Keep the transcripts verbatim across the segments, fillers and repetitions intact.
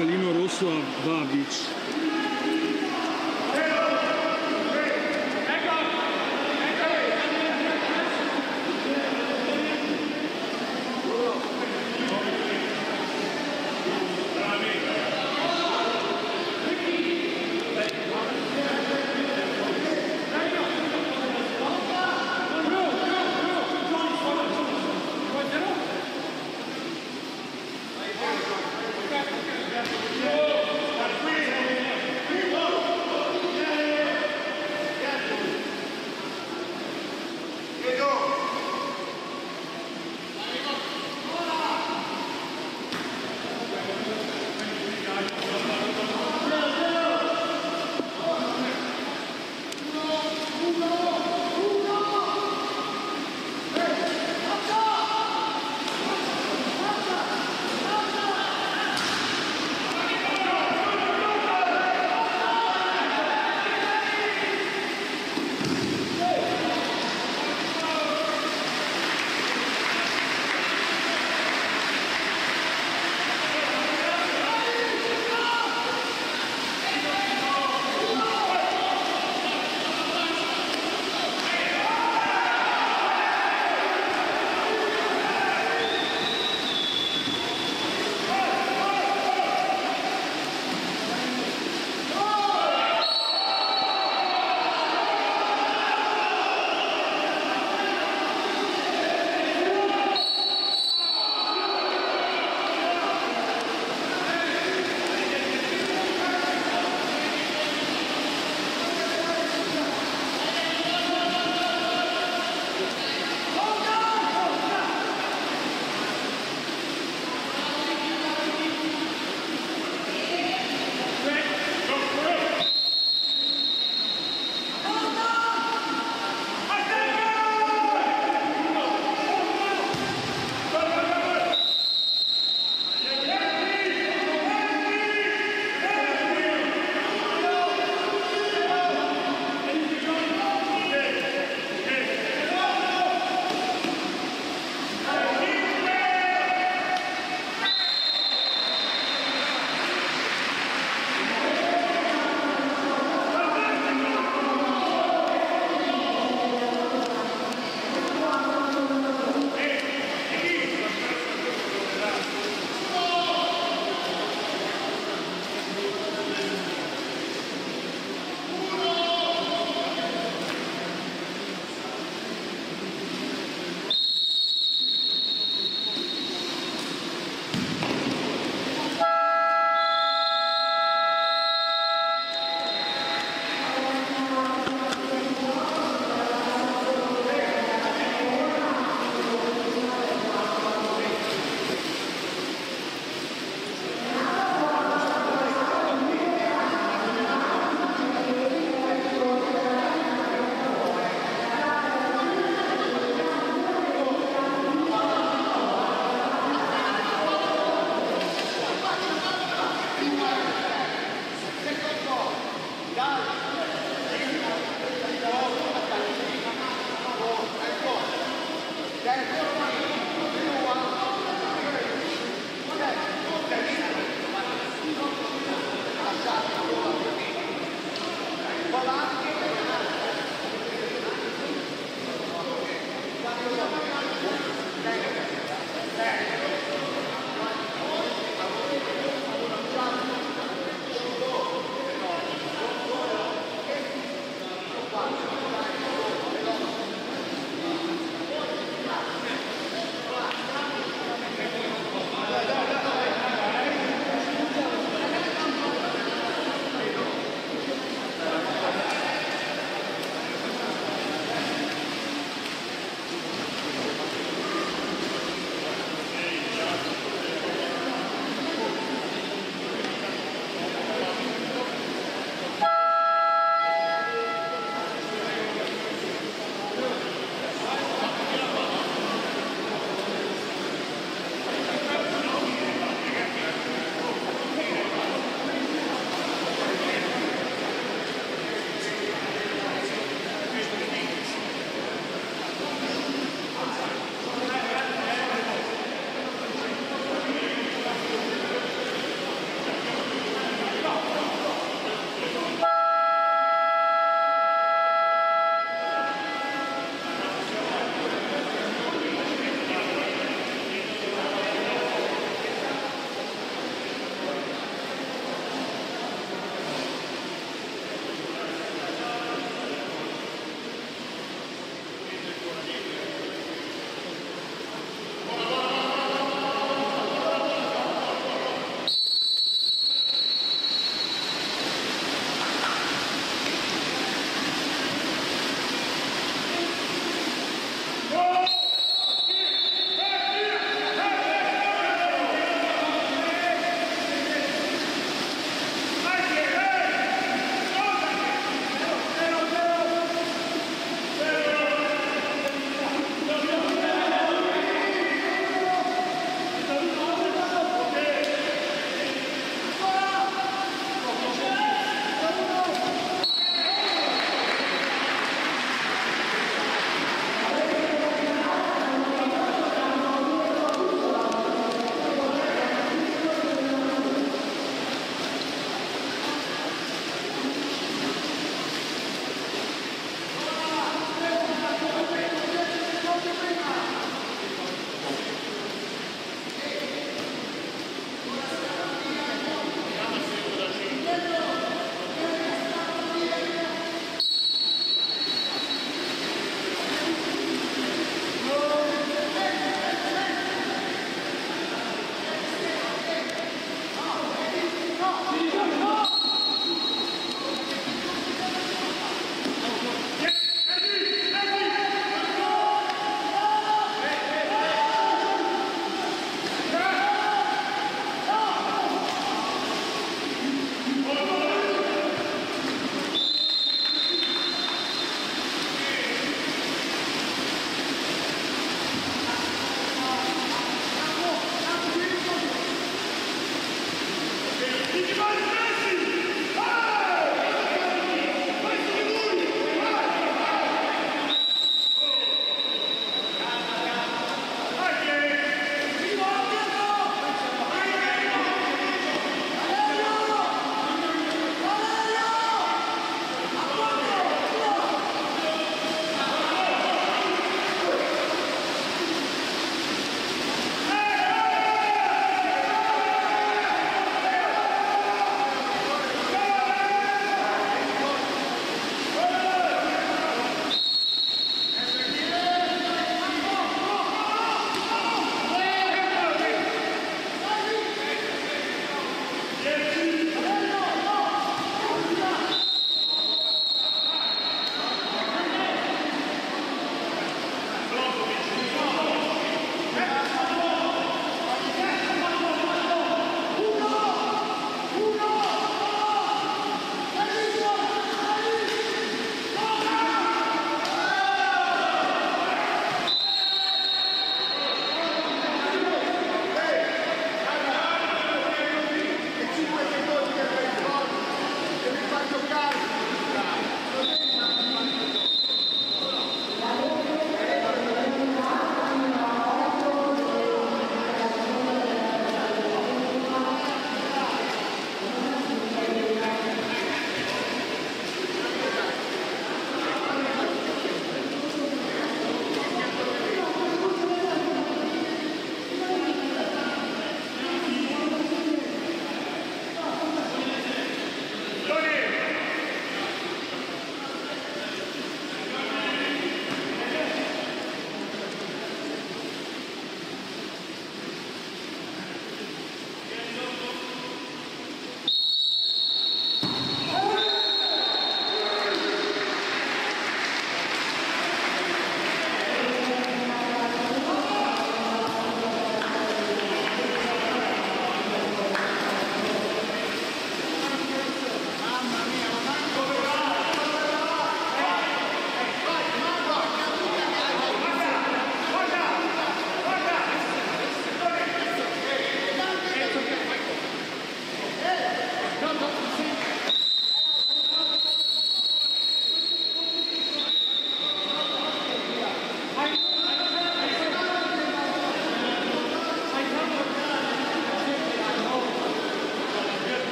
Katalino Roslav Babić. Go!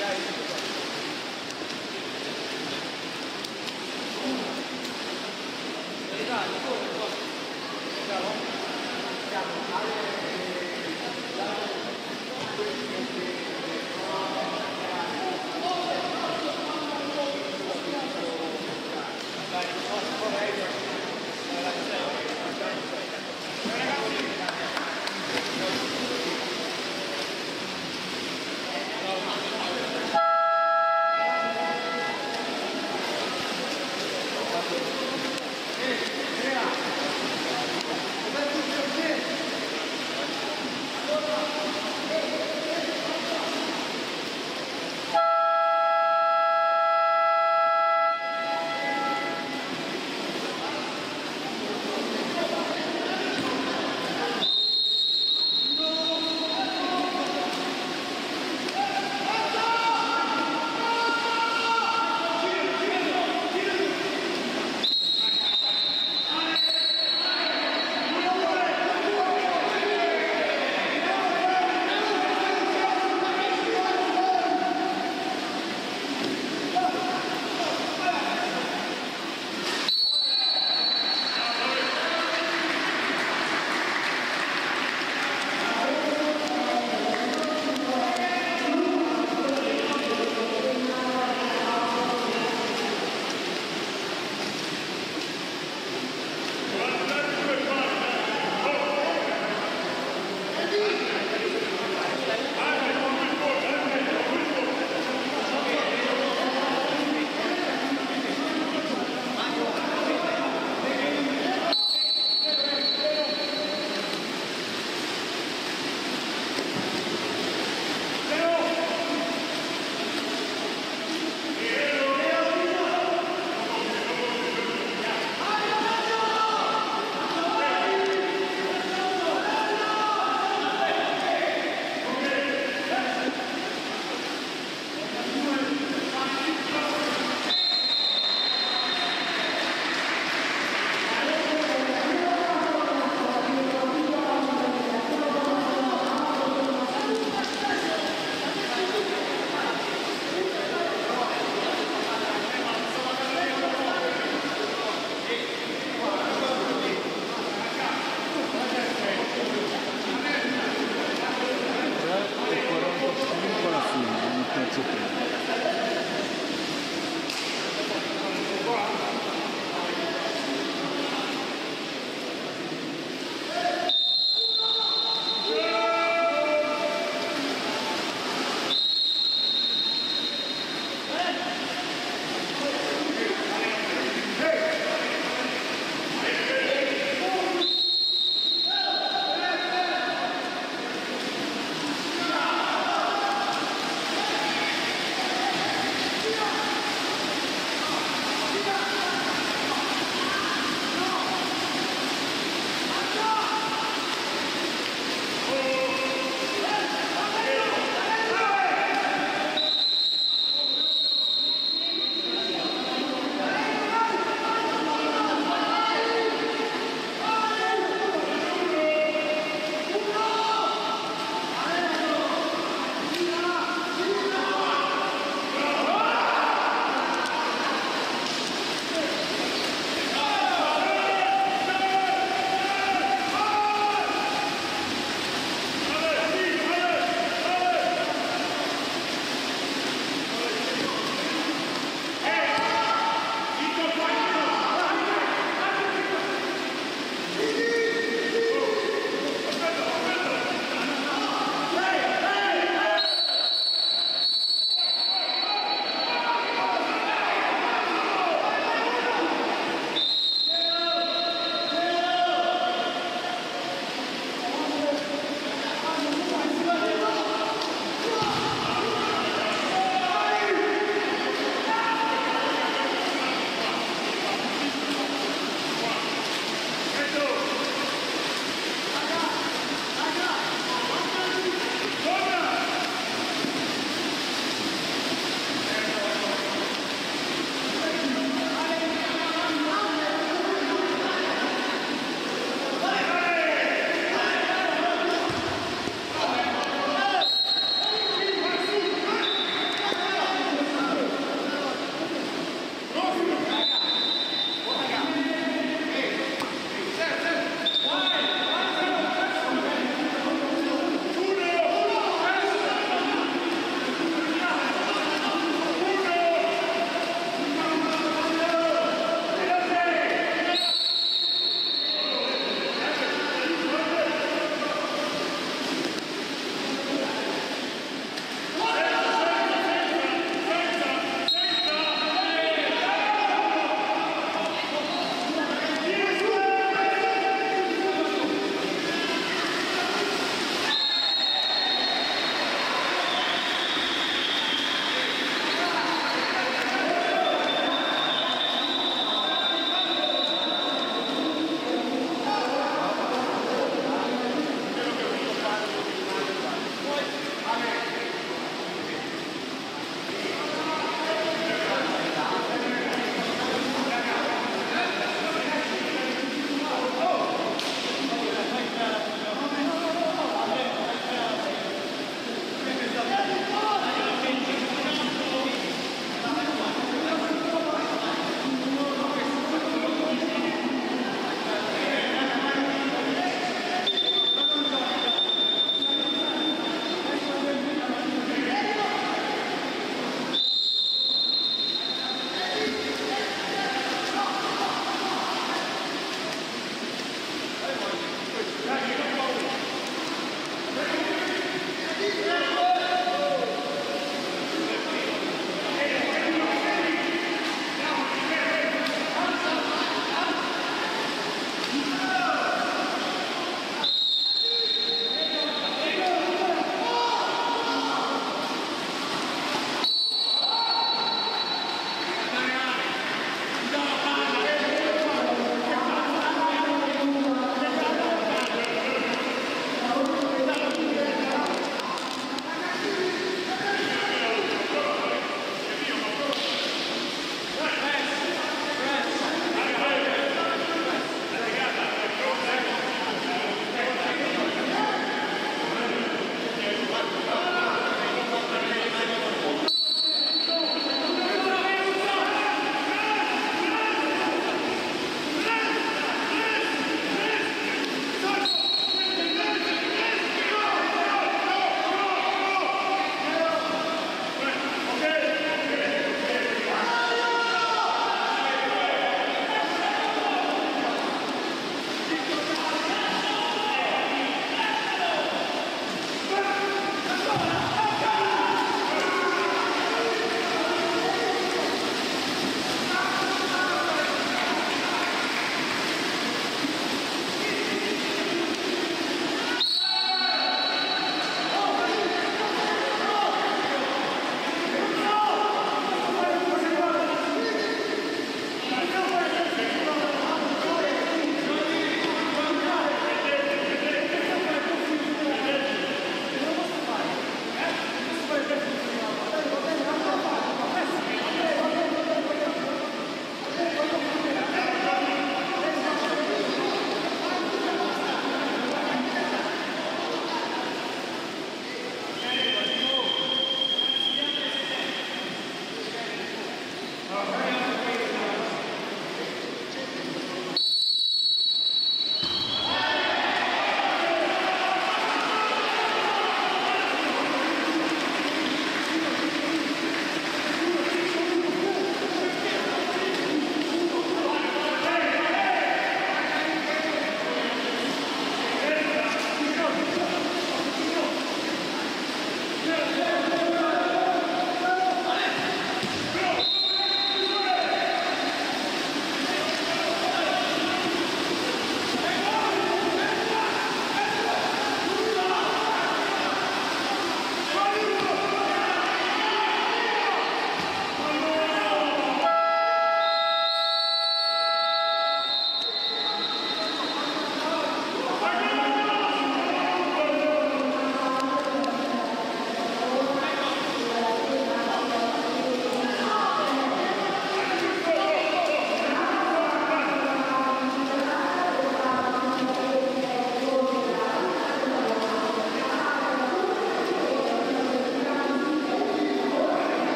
You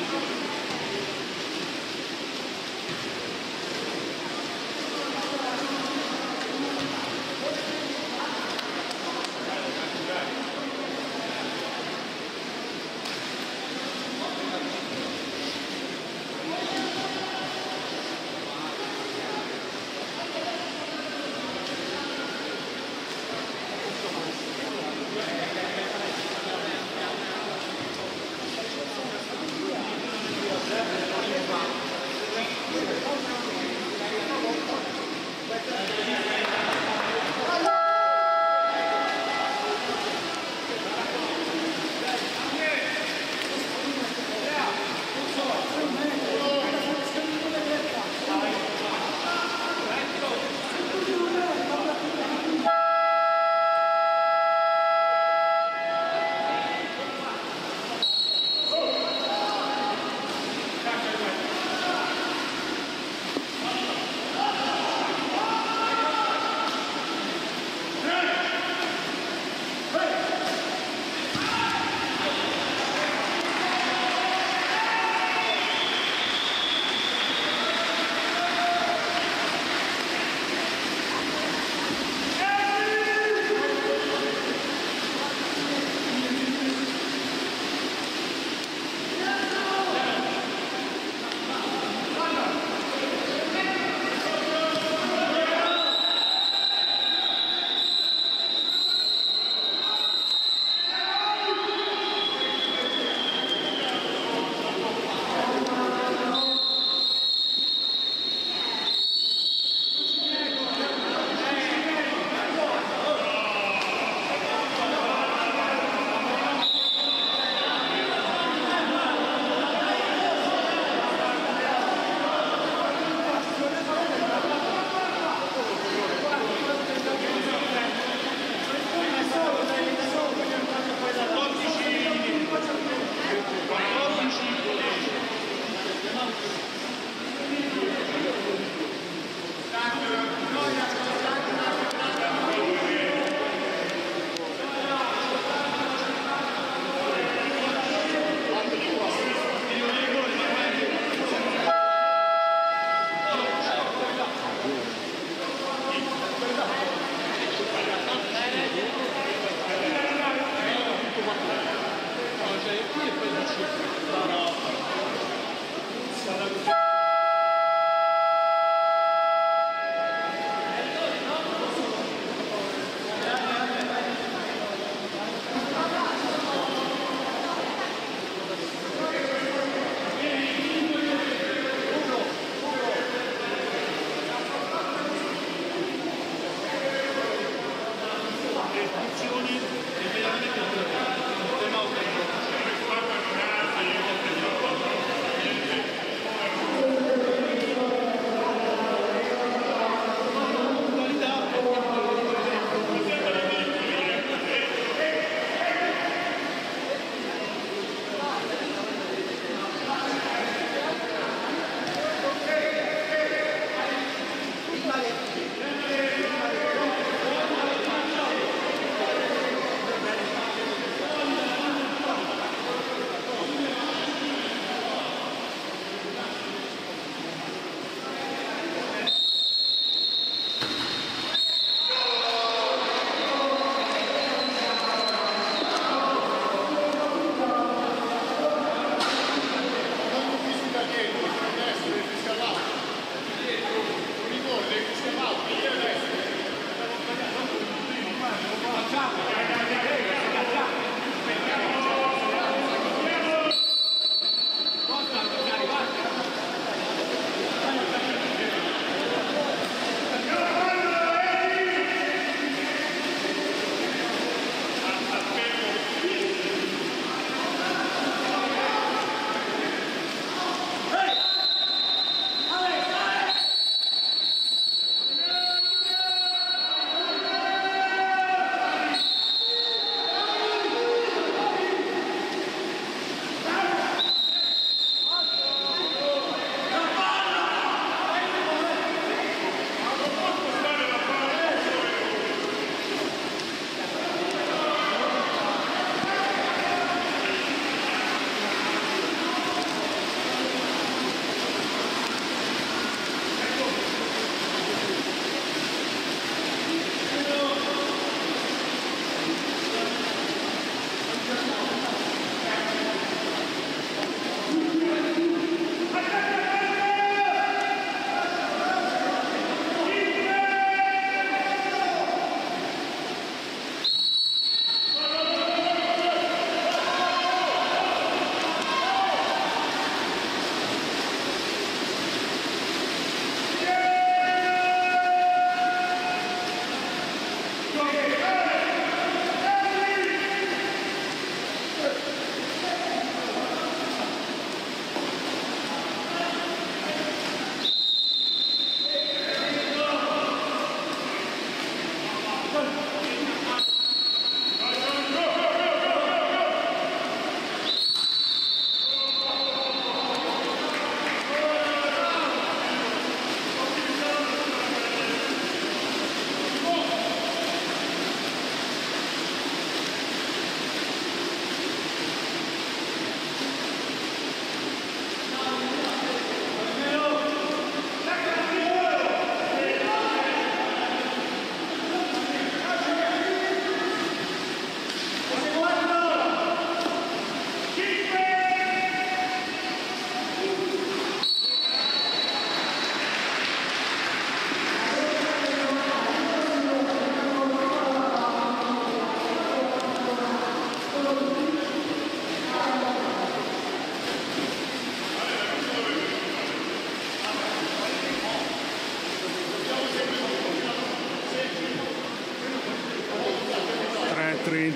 Yeah.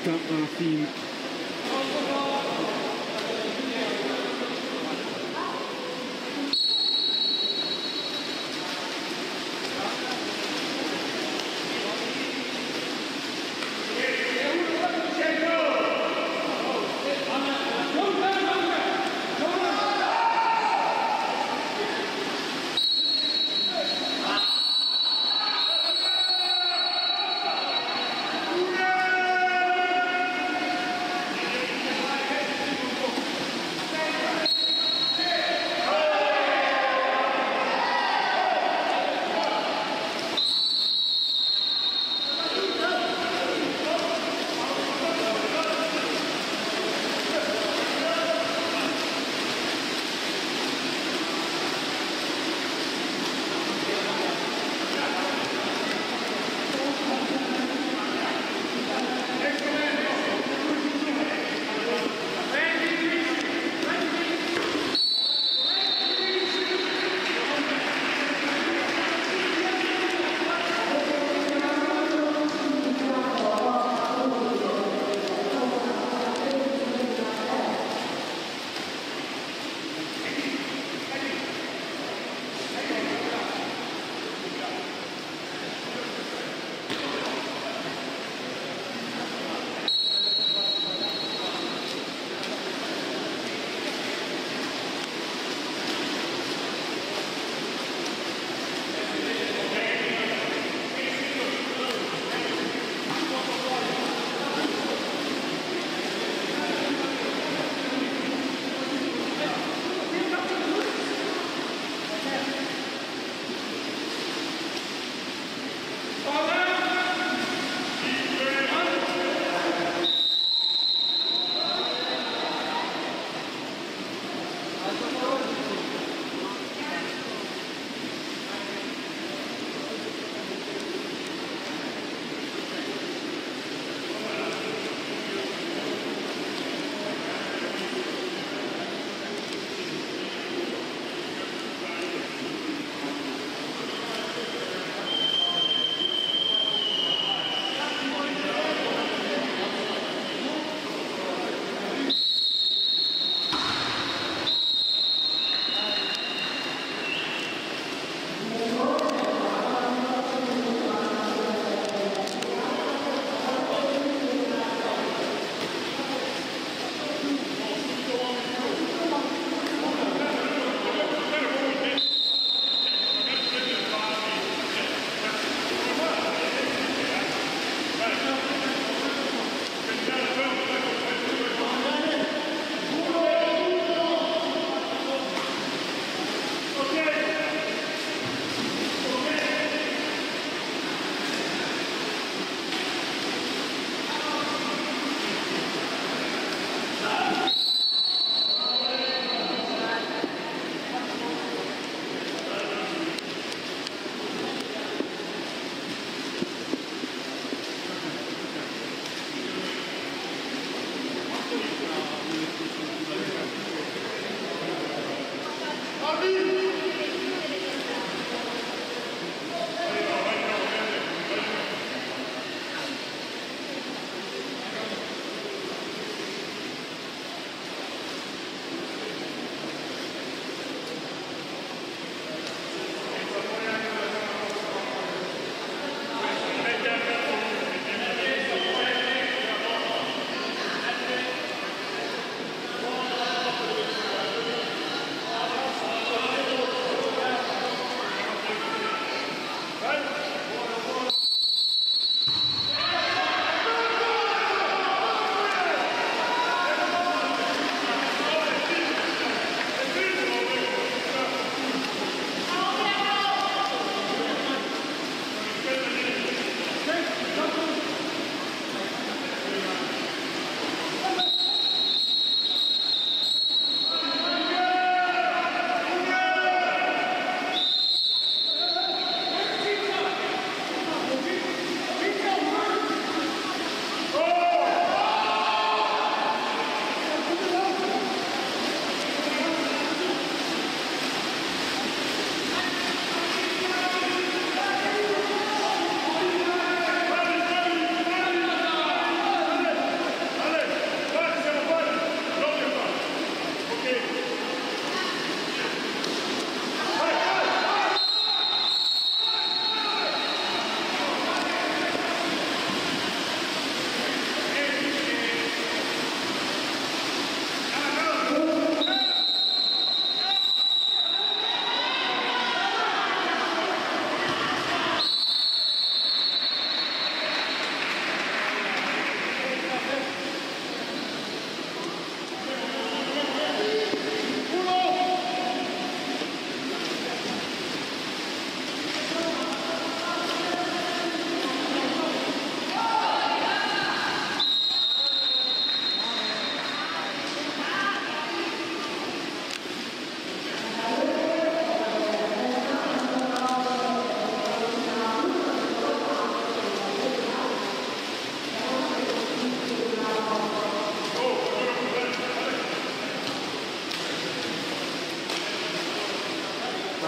Got our theme.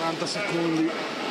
quaranta secondi.